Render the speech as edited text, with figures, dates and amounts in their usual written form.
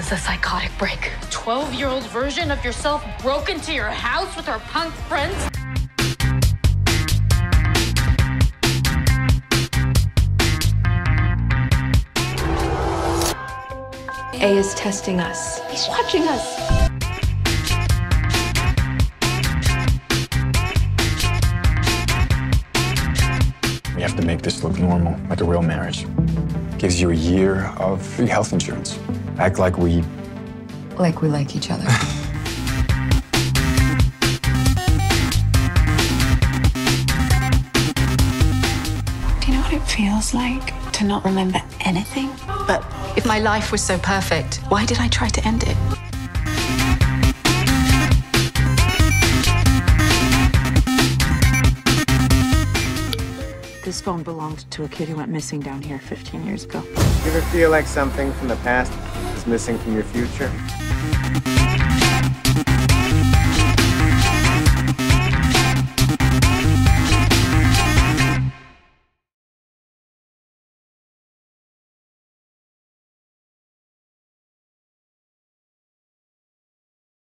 is a psychotic break. 12-year-old version of yourself broke into your house with her punk friends. A is testing us. He's watching us. You have to make this look normal, like a real marriage. Gives you a year of free health insurance. Act like we... like we like each other. Do you know what it feels like to not remember anything? But if my life was so perfect, why did I try to end it? This phone belonged to a kid who went missing down here 15 years ago. You ever feel like something from the past is missing from your future?